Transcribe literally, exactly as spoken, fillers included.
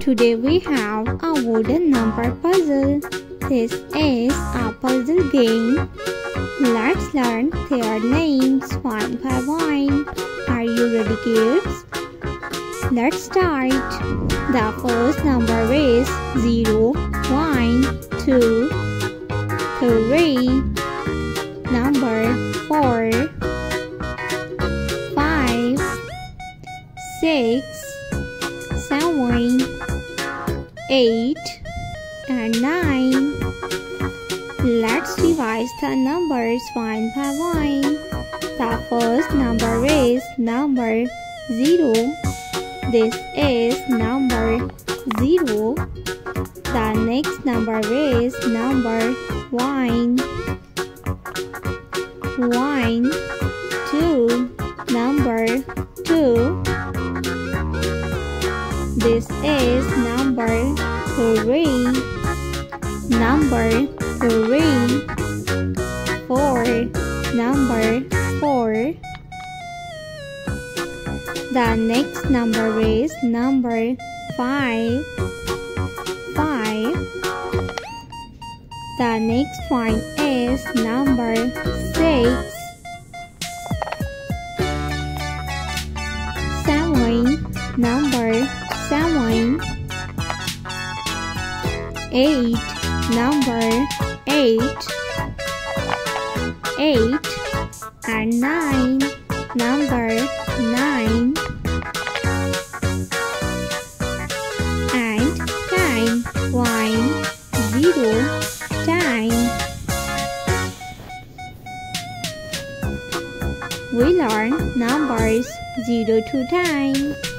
Today we have a wooden number puzzle. This is a puzzle game. Let's learn their names one by one. Are you ready, kids? Let's start. The first number is zero, one, two, three. Number four, five, six, seven, eight and nine. Let's revise the numbers one by one. The first number is number zero. This is number zero. The next number is number one. One, two, number two. This is number three, number three, four, number four. The next number is number five, five. The next one is number six, seven, number seven, eight, number eight, eight, and nine, number nine, and ten, one, zero, ten. We learn numbers zero to ten.